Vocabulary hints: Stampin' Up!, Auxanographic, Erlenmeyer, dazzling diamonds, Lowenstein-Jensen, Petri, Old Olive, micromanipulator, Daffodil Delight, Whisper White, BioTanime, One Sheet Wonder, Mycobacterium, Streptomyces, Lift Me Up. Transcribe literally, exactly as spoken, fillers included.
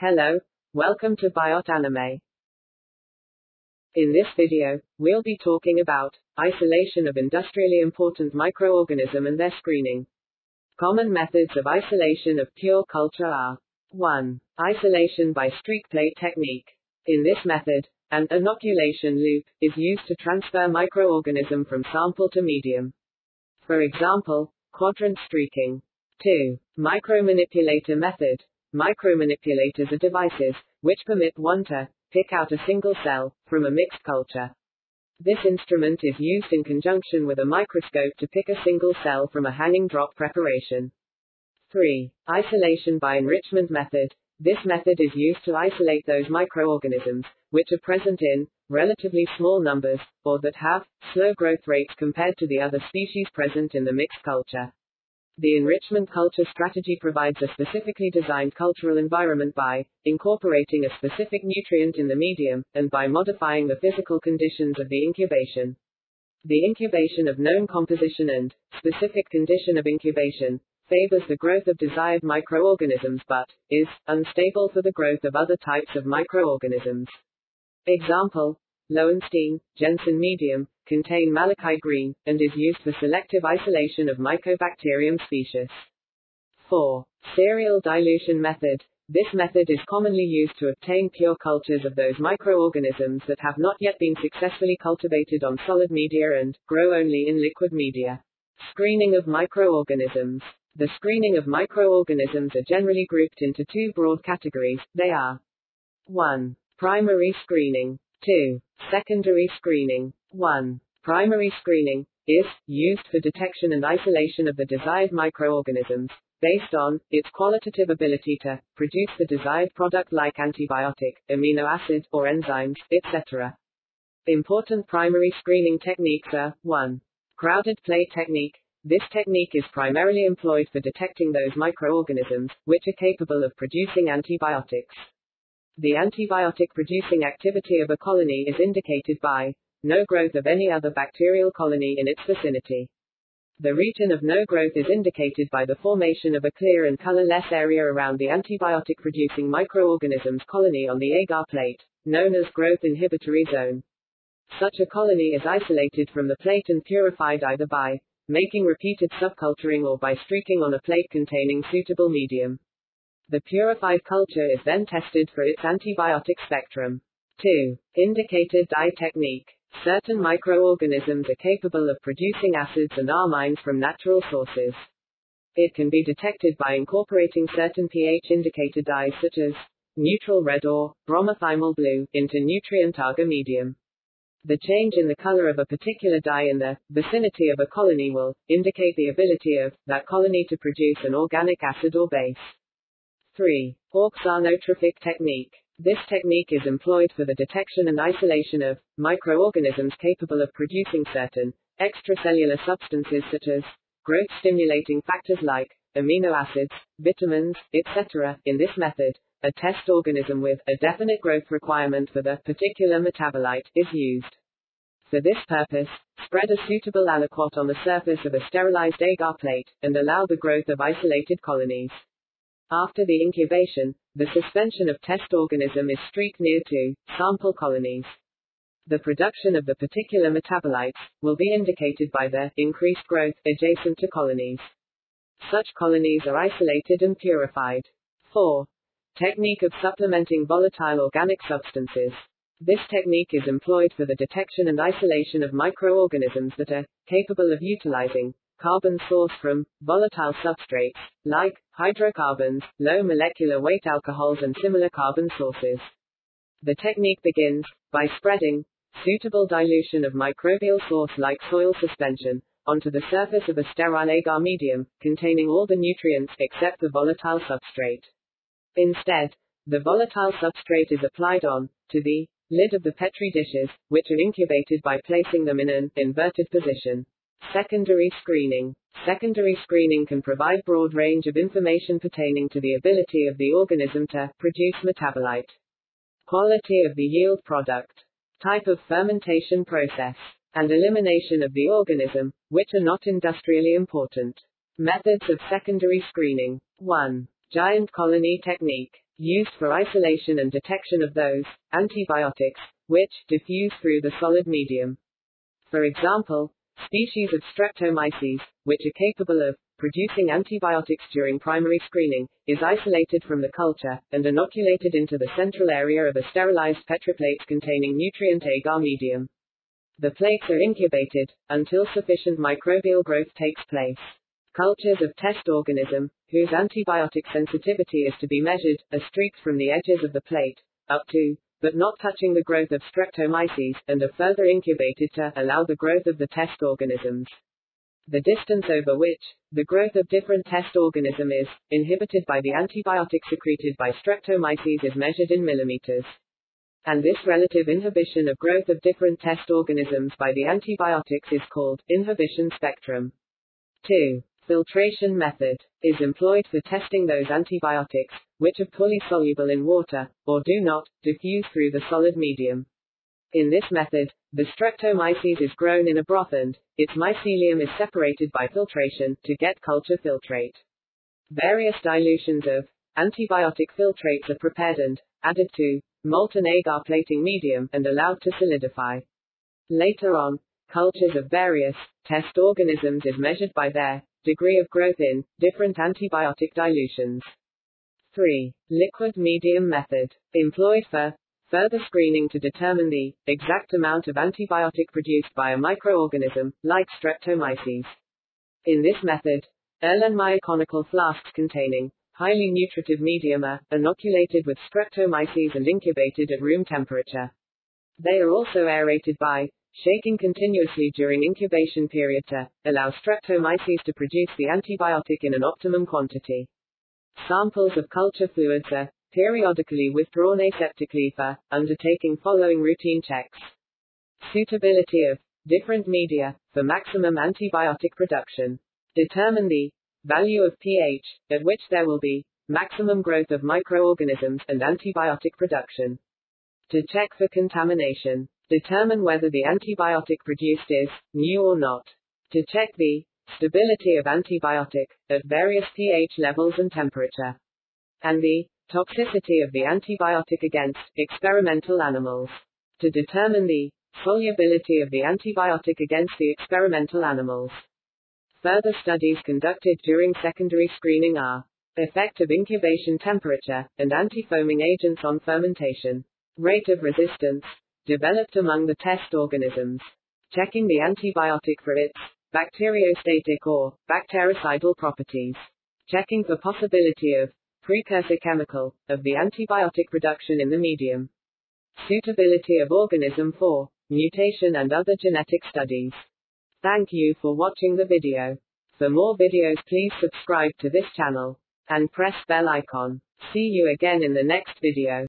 Hello, welcome to BioTanime. In this video, we'll be talking about isolation of industrially important microorganism and their screening. Common methods of isolation of pure culture are one. Isolation by streak-plate technique. In this method, an inoculation loop is used to transfer microorganism from sample to medium. For example, quadrant streaking. two. Micromanipulator method. Micromanipulators are devices which permit one to pick out a single cell from a mixed culture. This instrument is used in conjunction with a microscope to pick a single cell from a hanging drop preparation. three. Isolation by enrichment method. This method is used to isolate those microorganisms which are present in relatively small numbers or that have slow growth rates compared to the other species present in the mixed culture. The enrichment culture strategy provides a specifically designed cultural environment by incorporating a specific nutrient in the medium, and by modifying the physical conditions of the incubation. The incubation of known composition and specific condition of incubation favors the growth of desired microorganisms but is unstable for the growth of other types of microorganisms. Example: Lowenstein-Jensen medium contain malachite green, and is used for selective isolation of Mycobacterium species. four. Serial dilution method. This method is commonly used to obtain pure cultures of those microorganisms that have not yet been successfully cultivated on solid media and grow only in liquid media. Screening of microorganisms. The screening of microorganisms are generally grouped into two broad categories. They are one. Primary screening. two. Secondary screening. one. Primary screening is used for detection and isolation of the desired microorganisms, based on its qualitative ability to produce the desired product like antibiotic, amino acid, or enzymes, et cetera. Important primary screening techniques are one. Crowded plate technique. This technique is primarily employed for detecting those microorganisms which are capable of producing antibiotics. The antibiotic-producing activity of a colony is indicated by no growth of any other bacterial colony in its vicinity. The region of no growth is indicated by the formation of a clear and colorless area around the antibiotic-producing microorganism's colony on the agar plate, known as growth inhibitory zone. Such a colony is isolated from the plate and purified either by making repeated subculturing or by streaking on a plate containing suitable medium. The purified culture is then tested for its antibiotic spectrum. two. Indicator dye technique. Certain microorganisms are capable of producing acids and amines from natural sources. It can be detected by incorporating certain pH indicator dyes such as neutral red or bromothiamyl blue into nutrient agar medium. The change in the color of a particular dye in the vicinity of a colony will indicate the ability of that colony to produce an organic acid or base. three. Auxanographic technique. This technique is employed for the detection and isolation of microorganisms capable of producing certain extracellular substances such as growth-stimulating factors like amino acids, vitamins, et cetera. In this method, a test organism with a definite growth requirement for the particular metabolite is used. For this purpose, spread a suitable aliquot on the surface of a sterilized agar plate, and allow the growth of isolated colonies. After the incubation, the suspension of test organism is streaked near to sample colonies. The production of the particular metabolites will be indicated by their increased growth adjacent to colonies. Such colonies are isolated and purified. four. Technique of supplementing volatile organic substances. This technique is employed for the detection and isolation of microorganisms that are capable of utilizing carbon source from volatile substrates, like hydrocarbons, low molecular weight alcohols and similar carbon sources. The technique begins by spreading suitable dilution of microbial source like soil suspension onto the surface of a sterile agar medium, containing all the nutrients except the volatile substrate. Instead, the volatile substrate is applied on to the lid of the Petri dishes, which are incubated by placing them in an inverted position. Secondary screening. Secondary screening can provide broad range of information pertaining to the ability of the organism to produce metabolite, quality of the yield product, type of fermentation process, and elimination of the organism, which are not industrially important. Methods of secondary screening. one. Giant colony technique. Used for isolation and detection of those antibiotics which diffuse through the solid medium. For example, species of Streptomyces, which are capable of producing antibiotics during primary screening, is isolated from the culture and inoculated into the central area of a sterilized Petri plate containing nutrient agar medium. The plates are incubated until sufficient microbial growth takes place. Cultures of test organism, whose antibiotic sensitivity is to be measured, are streaked from the edges of the plate, up to, but not touching the growth of Streptomyces, and are further incubated to allow the growth of the test organisms. The distance over which the growth of different test organism is inhibited by the antibiotic secreted by Streptomyces is measured in millimeters. And this relative inhibition of growth of different test organisms by the antibiotics is called inhibition spectrum. two. Filtration method is employed for testing those antibiotics which are poorly soluble in water, or do not diffuse through the solid medium. In this method, the Streptomyces is grown in a broth and its mycelium is separated by filtration to get culture filtrate. Various dilutions of antibiotic filtrates are prepared and added to molten agar plating medium and allowed to solidify. Later on, cultures of various test organisms is measured by their degree of growth in different antibiotic dilutions. three. Liquid medium method. Employed for further screening to determine the exact amount of antibiotic produced by a microorganism, like Streptomyces. In this method, Erlenmeyer conical flasks containing highly nutritive medium are inoculated with Streptomyces and incubated at room temperature. They are also aerated by shaking continuously during incubation period to allow Streptomyces to produce the antibiotic in an optimum quantity. Samples of culture fluids are periodically withdrawn aseptically for undertaking following routine checks. Suitability of different media for maximum antibiotic production. Determine the value of pH at which there will be maximum growth of microorganisms and antibiotic production. To check for contamination. Determine whether the antibiotic produced is new or not. To check the stability of antibiotic at various pH levels and temperature. And the toxicity of the antibiotic against experimental animals. To determine the solubility of the antibiotic against the experimental animals. Further studies conducted during secondary screening are effect of incubation temperature and antifoaming agents on fermentation. Rate of resistance. Developed among the test organisms. Checking the antibiotic for its bacteriostatic or bactericidal properties. Checking for possibility of precursor chemical of the antibiotic production in the medium. Suitability of organism for mutation and other genetic studies. Thank you for watching the video. For more videos, please subscribe to this channel and press bell icon. See you again in the next video.